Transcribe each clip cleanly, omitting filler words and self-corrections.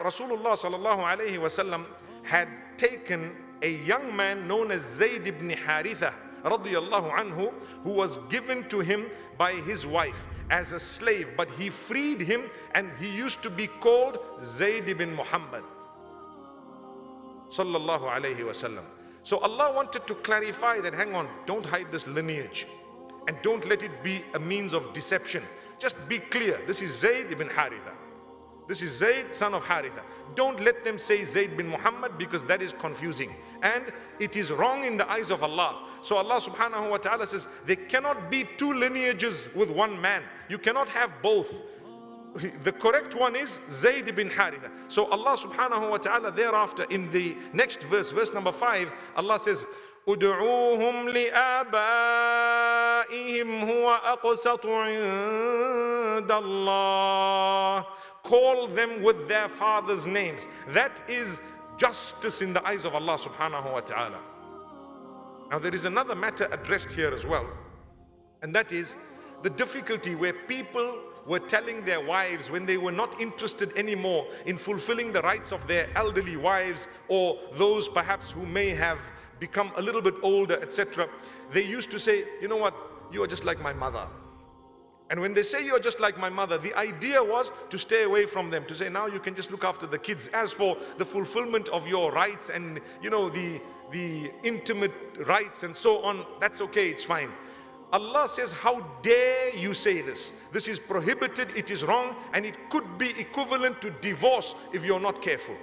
Rasulullah sallallahu alayhi wasallam had taken a young man known as Zayd ibn Harithah radiyallahu anhu, who was given to him by his wife as a slave, but he freed him and he used to be called Zayd ibn Muhammad sallallahu alayhi wasallam. So Allah wanted to clarify that, hang on, don't hide this lineage and don't let it be a means of deception. Just be clear, this is Zayd ibn Harithah. This is Zayd, son of Haritha. Don't let them say Zayd bin Muhammad, because that is confusing. And it is wrong in the eyes of Allah. So Allah subhanahu wa ta'ala says, there cannot be two lineages with one man. You cannot have both. The correct one is Zayd ibn Haritha. So Allah subhanahu wa ta'ala thereafter in the next verse, verse number 5, Allah says, أُدْعُوهُمْ لِآبَائِهِمْ هُوَ أَقْسَطُ عِنْدَ اللَّهِ. Call them with their fathers' names. That is justice in the eyes of Allah subhanahu wa ta'ala. Now there is another matter addressed here as well, and that is the difficulty where people were telling their wives, when they were not interested anymore in fulfilling the rights of their elderly wives or those perhaps who may have become a little bit older, etc. They used to say, you know what, you are just like my mother. And when they say you're just like my mother, the idea was to stay away from them, to say now you can just look after the kids. As for the fulfillment of your rights and, you know, the intimate rights and so on, that's okay, it's fine. Allah says, how dare you say this? This is prohibited, it is wrong, and it could be equivalent to divorce if you're not careful.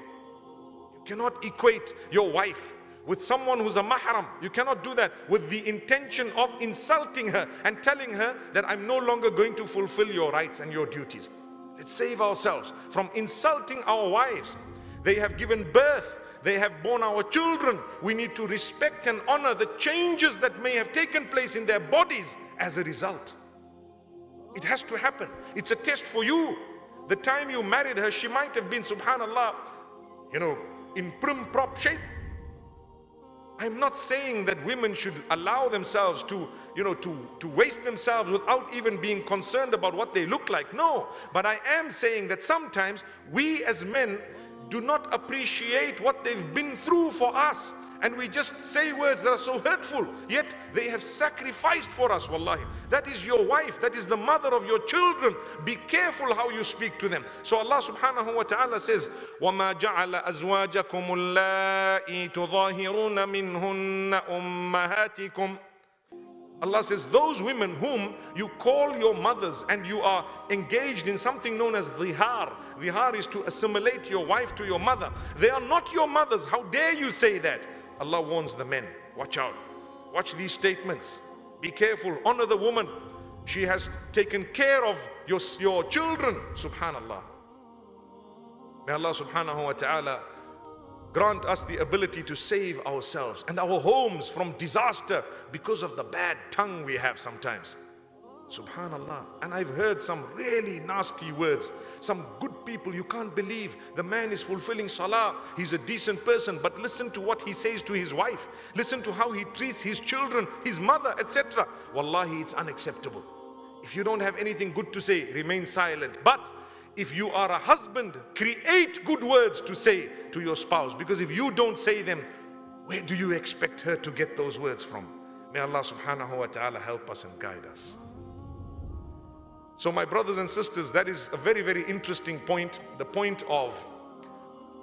You cannot equate your wife with someone who's a mahram. You cannot do that with the intention of insulting her and telling her that I'm no longer going to fulfill your rights and your duties. Let's save ourselves from insulting our wives. They have given birth. They have borne our children. We need to respect and honor the changes that may have taken place in their bodies as a result. It has to happen. It's a test for you. The time you married her, she might have been, subhanallah, you know, in prim prop shape. I'm not saying that women should allow themselves to, you know, to waste themselves without even being concerned about what they look like. No, but I am saying that sometimes we as men do not appreciate what they've been through for us. And we just say words that are so hurtful, yet they have sacrificed for us, wallahi. That is your wife, that is the mother of your children. Be careful how you speak to them. So Allah subhanahu wa ta'ala says, وَمَا جَعَلَ أَزْوَاجَكُمُ اللَّائِي تُظَاهِرُونَ مِنْهُنَّ أُمَّهَاتِكُمْ. Allah says, those women whom you call your mothers and you are engaged in something known as dhihar. Dhihar is to assimilate your wife to your mother. They are not your mothers. How dare you say that? Allah warns the men, watch out, watch these statements, be careful, honor the woman. She has taken care of your children, subhanallah. May Allah subhanahu wa ta'ala grant us the ability to save ourselves and our homes from disaster because of the bad tongue we have sometimes. Subhanallah. And I've heard some really nasty words. Some good people, you can't believe the man is fulfilling salah, he's a decent person, but listen to what he says to his wife, listen to how he treats his children, his mother, etc. Wallahi, it's unacceptable. If you don't have anything good to say, remain silent. But if you are a husband, create good words to say to your spouse, because if you don't say them, where do you expect her to get those words from? May Allah subhanahu wa ta'ala help us and guide us. So my brothers and sisters, that is a very, very interesting point, the point of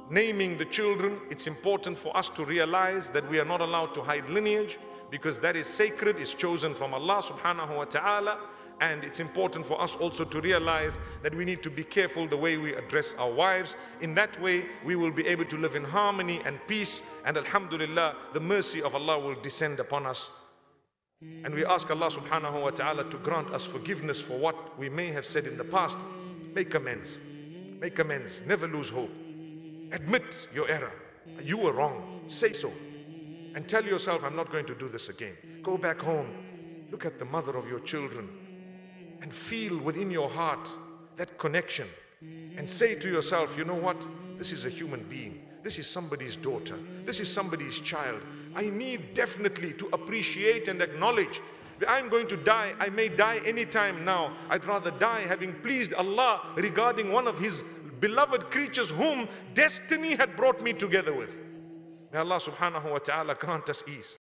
naming the children. It's important for us to realize that we are not allowed to hide lineage, because that is sacred, it's chosen from Allah subhanahu wa ta'ala. And it's important for us also to realize that we need to be careful the way we address our wives. In that way, we will be able to live in harmony and peace. And alhamdulillah, the mercy of Allah will descend upon us. And we ask Allah subhanahu wa ta'ala to grant us forgiveness for what we may have said in the past. Make amends. Make amends. Never lose hope. Admit your error. You were wrong. Say so. And tell yourself, I'm not going to do this again. Go back home. Look at the mother of your children. And feel within your heart that connection. And say to yourself, you know what? This is a human being. This is somebody's daughter. This is somebody's child. I need definitely to appreciate and acknowledge that I'm going to die. I may die any time now. I'd rather die having pleased Allah regarding one of His beloved creatures whom destiny had brought me together with. May Allah subhanahu wa ta'ala grant us ease.